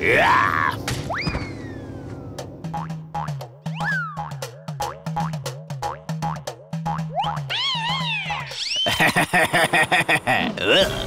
Yeah! Yeah.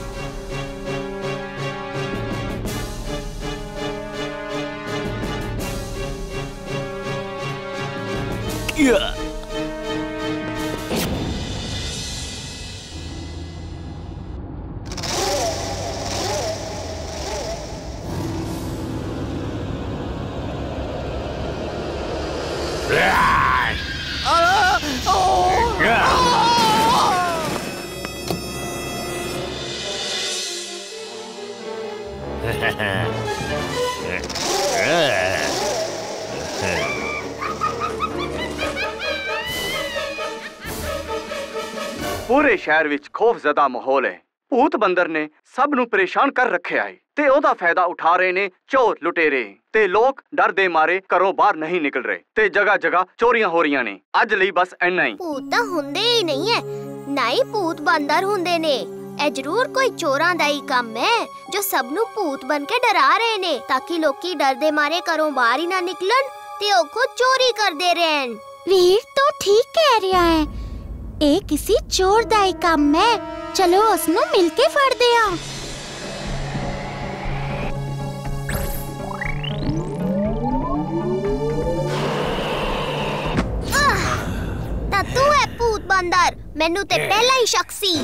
पूरे शहर विच खौफजदा माहौल है। भूत बंदर ने सब नू परेशान कर रखे आए ते ओदा फायदा उठा रहे ने चोर लुटेरे ते लोग डर दे मारे घरों बाहर नहीं निकल रहे ते जगह जगह चोरियां हो रही ने। अज लई बस इन्ना ही। भूत तां हुंदे ही नहीं है, ना ही भूत बंदर हुंदे ने। ए जरूर कोई चोरां दा ही काम है जो सब नू भूत बन के डरा रहे ने ताकि लोकी डर दे मारे घरों बाहर ही ना निकलन ते ओह खुद चोरी कर दे रहे हैं। वीर तो ठीक कह रहा है, ए किसी चोर दा ही काम है। चलो उसनू मिलके फड़ दिया। ता तू है भूत बंदर, मैनू ते पहला ही शक सी।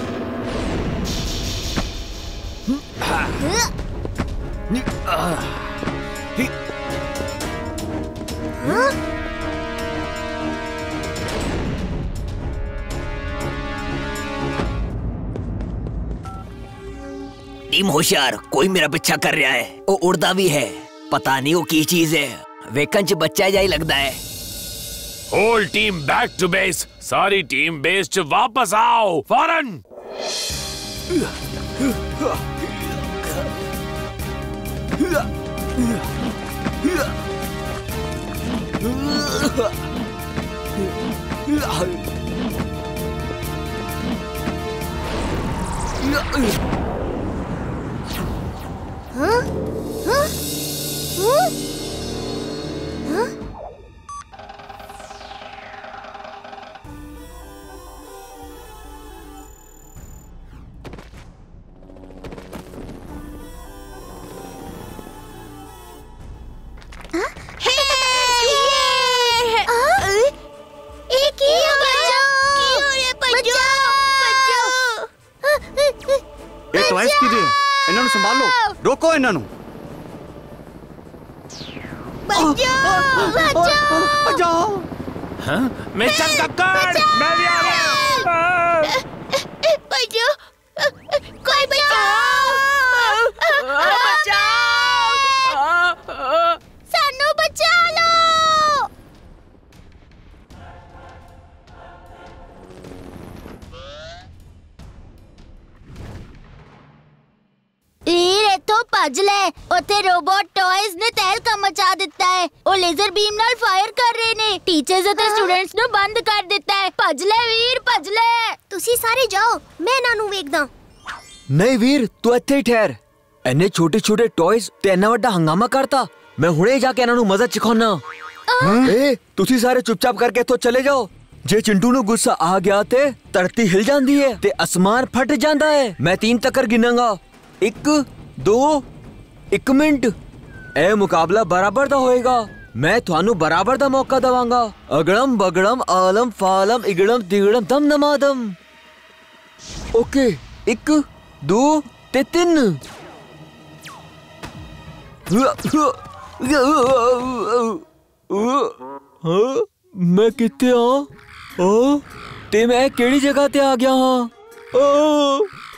टीम होशियार, कोई मेरा पीछा कर रहा है। वो उड़दा भी है, पता नहीं वो की चीज है। वेकन च बच्चा जाई लगदा है। Whole team back to base, सारी टीम बेस च वापस आओ फौरन। हाँ? हाँ? हाँ? हाँ? रोको इन्हां नू। बचाओ बचाओ बचाओ। हां मैं चक्कर मैं भी आ गया। बचाओ कोई बचाओ बचाओ सानू बचा लो। भज ले, उथे रोबोट टॉयज ने तहलका मचा दिता है। वो लेजर बीम नाल फायर कर रहे ने। टीचर्स और स्टूडेंट्स नो बंद कर दिता है। भज ले वीर भज ले। तुसी सारे जाओ, मैं इन्हां नू वेखदा। नहीं वीर तू इत्थे ही ठहर। इन्ने छोटे छोटे टॉयज ते इन्ना वड्डा हंगामा करता। मैं हुणे जाके इन्हां नू मजा चखाना। ए तुसी सारे चुपचाप करके इत्थों चले जाओ। जे चिंटू नू गुस्सा आ गया ते धरती हिल जांदी है ते आसमान फट जांदा है। मैं 3 तकर गिनांगा, 1 2 1 मिनट। ए मुकाबला बराबर दा होएगा। मैं थानू बराबर दा मौका दवांगा। अगड़म बगड़म आलम फालम इगड़म तिगड़म दम नमादम। ओके 1 2 ते 3। मैं कित्थे आ ते मैं केड़ी जगह ते आ गया हां?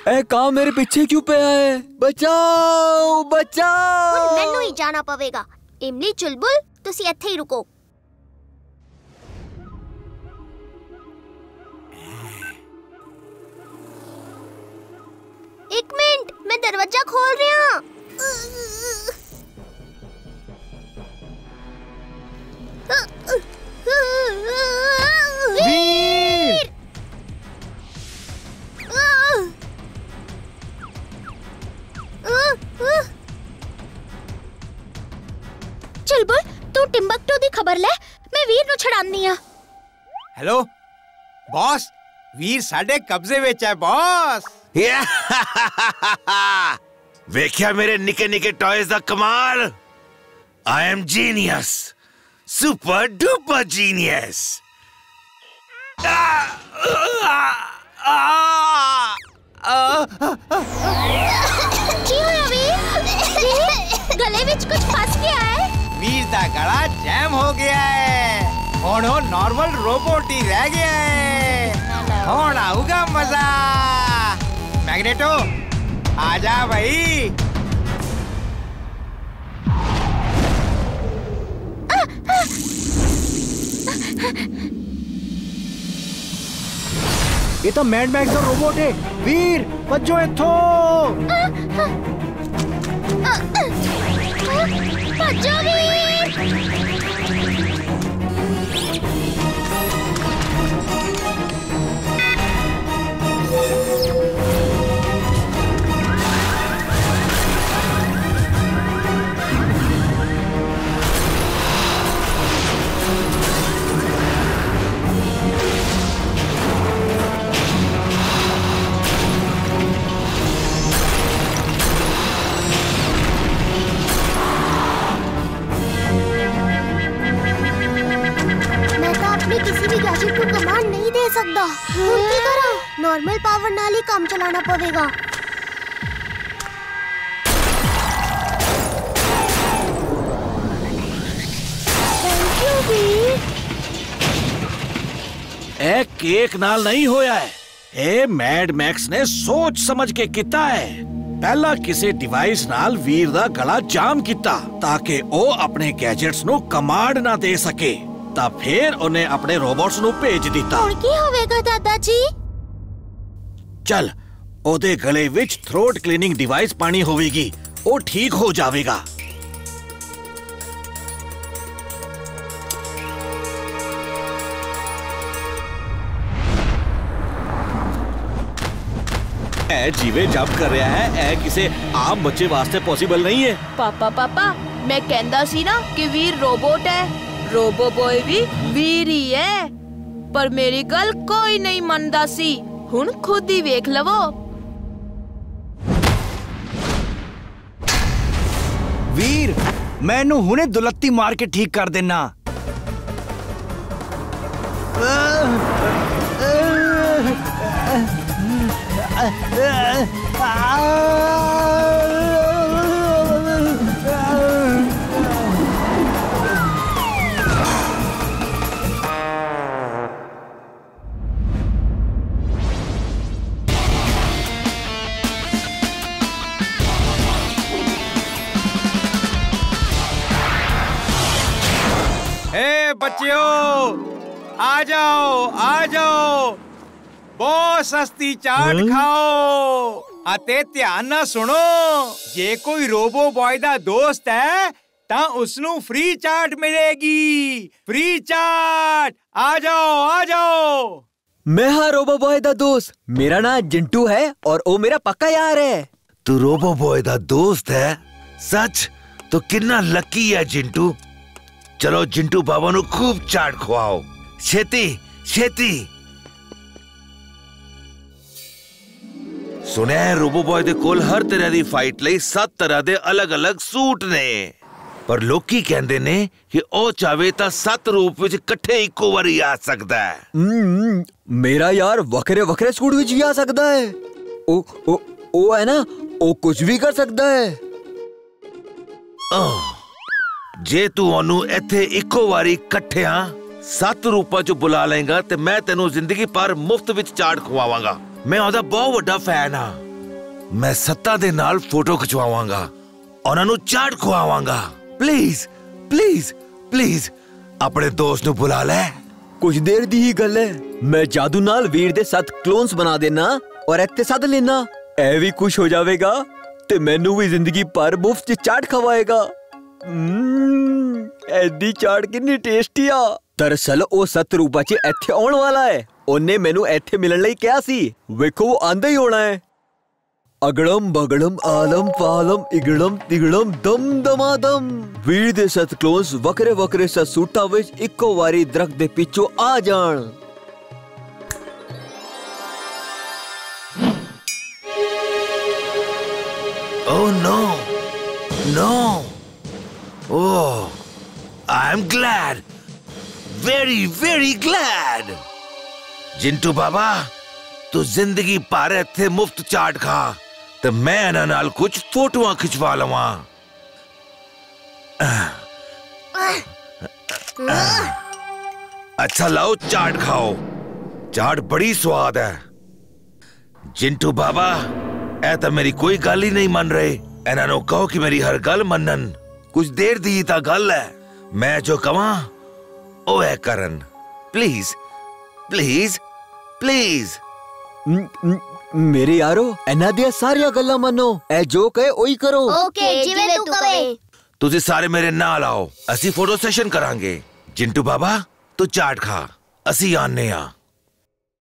ए काम मेरे पीछे क्यों पे आए? बचाओ बचाओ। मैनू ही जाना पवेगा। इमली चुलबुल तुसी इत्थे ही रुको। एक मिनट, मैं दरवाजा खोल रहा। वीर चल बोल तू टिम्बकटू दी खबर ले मैं वीर नु छड़ानी आ। हेलो बॉस वीर साडे कब्जे विच है बॉस। वेख्या मेरे निके निके टॉयज दा कमाल। I am genius super duper genius. गले विच कुछ फस गया है। वीर दा गला जैम हो गया है हुण ओह नॉर्मल रोबोट ही रह गया है हुण आऊगा मजा। मैग्नेटो आजा भाई। ये तो मैड मैक्स का रोबोट है। वीर बच्चों इत्थो बच्चों नॉर्मल पावर नाल ही काम चलाना पड़ेगा। Thank you Veer. ए केक नाल नहीं होया है ए मैड मैक्स ने सोच समझ के किता है। पहला किसी डिवाइस नाल वीर दा गला जाम किता ताकि ओ अपने गैजेट्स नो कमांड ना दे सके ता फिर उन्हें अपने रोबोट्स नु भेज दिता। और क्या होवेगा दादा जी? चल ओदे गले विच थ्रोट क्लीनिंग डिवाइस पानी होवेगी ओ ठीक हो जावेगा। ऐ जीवे जब कर रहा है ऐ किसे आम बच्चे वास्ते पॉसिबल नहीं है। पापा मैं कहंदा सी ना कि वीर रोबोट है रोबो बॉय भी वीर ही है पर मेरी गल कोई नहीं मनदा सी हुन खुद ही वेख लवो। वीर मैनू हुने दुलत्ती मार के ठीक कर देना। बच्चियों आ जाओ बहुत सस्ती चाट खाओ अते ध्यान ना सुनो जे कोई रोबो बॉय दा दोस्त है ता उसनु फ्री चाट मिलेगी फ्री चाट। आ जाओ मैं हां रोबो बॉय दा दोस्त मेरा नाम जिंटू है और ओ मेरा पक्का यार है। तू रोबो बॉय दा दोस्त है सच तो कितना लकी है जिंटू। चलो जिंटू बाबा नु खूब चाट खुआओ छेती। सुने रोबो बॉय दे कोल हर तरह दी फाइट लई 7 तरह दे अलग-अलग सूट ने पर लोकी कहंदे ने कि ओ चावे ता 7 रूप विच इकट्ठे इको वारी आ सकदा है। मेरा यार वखरे-वखरे सूट विच भी आ सकदा है। ओ है ना ओ कुछ भी कर सकदा है। जे तू ओनू इथे इको वारी कट्ठिया 7 रूपां च बुला लेगा ते मैं तेनू जिंदगी पर मुफ्त विच चाट खवावांगा। मैं ओदा बहुत वड्डा फैन हां। मैं सत्ता दे नाल फोटो खिचवावांगा ओना नु चाट खवावांगा। प्लीज अपने दोस्त नु बुला ले। कुछ देर दी ही गल है मैं जादू नाल वीर दे 7 क्लोन्स बना देना और इथे सद लेना ऐ भी खुश हो जावेगा ते मेनू भी जिंदगी पर मुफ्त च चाट खवाएगा। ऐडी चाट कितनी टेस्टी आ। दरअसल ओ 7 रूपां च इथे आने वाला है ओने मेनू इथे मिलने लई कहा सी वेखो वो आंदा ही होना है अगड़म बगड़म आलम पालम इगड़म तिगड़म दम दमादम वीर दे सत क्लोज वकरे वकरे सा सूटा विच इको वारी दरख्त दे पिछो आ जान। Oh no, no! Oh, I'm glad, very glad. Jintu बाबा, तू जिंदगी पा रहे थे मुफ्त चाट खा तो मैं इन्हां नाल कुछ फोटोआं खिंचवा लवां। अच्छा लाओ चाट खाओ, चाट बड़ी स्वाद है। जिंटू बाबा ऐ तां मेरी कोई गल ही नहीं मन रहे, इन्हां नूं कहो कि मेरी हर गल मनन। कुछ देर दी तां गल है, मैं जो कवां ओ ऐ करन। प्लीज प्लीज प्लीज मेरे यारो एना दिया सारिया गल्ला मनो, ए जो कहे ओही करो। ओके जिवे तू कहे। तुझे सारे मेरे नाल आओ, असी फोटो सेशन करांगे। जिंटू बाबा तू चाट खा, असी आने आ।